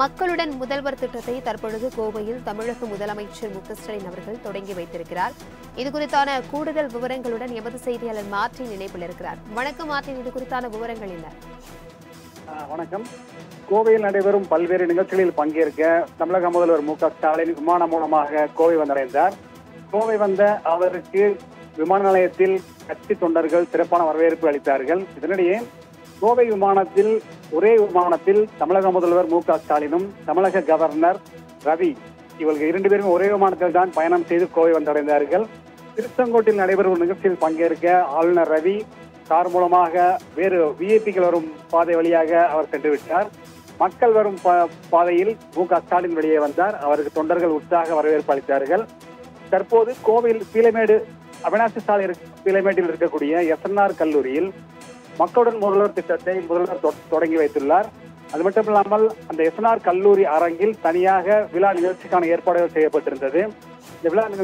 மக்களுடன் முதல்வர் திட்டத்தை தற்பொழுது கோவையில் தமிழக முதலமைச்சர் மு க ஸ்டாலின் அவர்கள் தொடங்கி வைத்திருக்கிறார். இதுகுறித்தான கூடுதல் விவரங்களுடன் எமது செய்தியாளர் மார்ட்டின் இணைப்பில் இருக்கிறார். வணக்கம் மார்ட்டின், இது குறித்தான விவரங்கள் என்ன? வணக்கம். கோவையில் நடைபெறும் பல்வேறு நிகழ்ச்சிகளில் பங்கேற்க தமிழக முதல்வர் மு க ஸ்டாலின் விமானம் மூலமாக கோவை வந்தடைந்தார். கோவை வந்த அவருக்கு விமான நிலையத்தில் கட்சி தொண்டர்கள் சிறப்பான வரவேற்பு அளித்தார்கள். இதனிடையே கோவை விமானத்தில் ஒரே விமானத்தில் தமிழக முதல்வர் மு க ஸ்டாலினும் தமிழக கவர்னர் ரவி இவர்கள் இரண்டு பேரும் ஒரே விமானத்தில் தான் பயணம் செய்து கோவை வந்தடைந்தார்கள். திருச்செங்கோட்டில் நடைபெறும் நிகழ்ச்சியில் பங்கேற்க ஆளுநர் ரவி கார் மூலமாக வேறு விஐபிகள் வரும் பாதை வழியாக அவர் சென்றுவிட்டார். மக்கள் வரும் பாதையில் மு க ஸ்டாலின் வெளியே வந்தார். அவருக்கு தொண்டர்கள் உற்சாக வரவேற்பு அளித்தார்கள். தற்போது கோவையில் பீலமேடு அவினாசி சாலை பீலமேட்டில் இருக்கக்கூடிய எஸ்என்ஆர் கல்லூரியில் மக்களுடன் முதல்வர் திட்டத்தை முதல்வர் தொடங்கி வைத்துள்ளார். அது மட்டுமில்லாமல் அந்த எஸ்என்ஆர் கல்லூரி அரங்கில் தனியாக விழா நிகழ்ச்சிக்கான ஏற்பாடுகள் செய்யப்பட்டிருந்தது.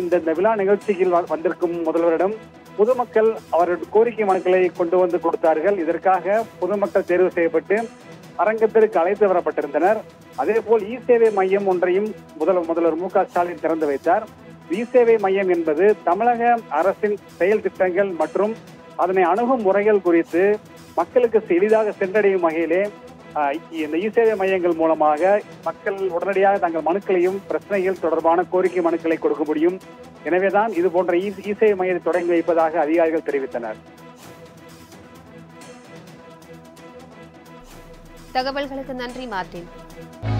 இந்த விழா நிகழ்ச்சியில் வந்திருக்கும் முதல்வரிடம் பொதுமக்கள் அவருடைய கோரிக்கை மனுக்களை கொண்டு வந்து கொடுத்தார்கள். இதற்காக பொதுமக்கள் தேர்வு செய்யப்பட்டு அரங்கத்திற்கு அழைத்து வரப்பட்டிருந்தனர். அதேபோல் இ சேவை மையம் ஒன்றையும் முதல்வர் மு க ஸ்டாலின் திறந்து வைத்தார். இ சேவை மையம் என்பது தமிழக அரசின் செயல் திட்டங்கள் மற்றும் அதனை அணுகும் முறைகள் குறித்து மக்களுக்கு எளிதாக சென்றடையும் வகையிலே இந்த இ சேவை மையங்கள் மூலமாக மக்கள் உடனடியாக தங்கள் மனுக்களையும் பிரச்சனைகள் தொடர்பான கோரிக்கை மனுக்களை கொடுக்க முடியும். எனவேதான் இது போன்ற இ சேவை மையத்தை தொடங்கி வைப்பதாக அதிகாரிகள் தெரிவித்தனர். தகவல்களுக்கு நன்றி மார்ட்டின்.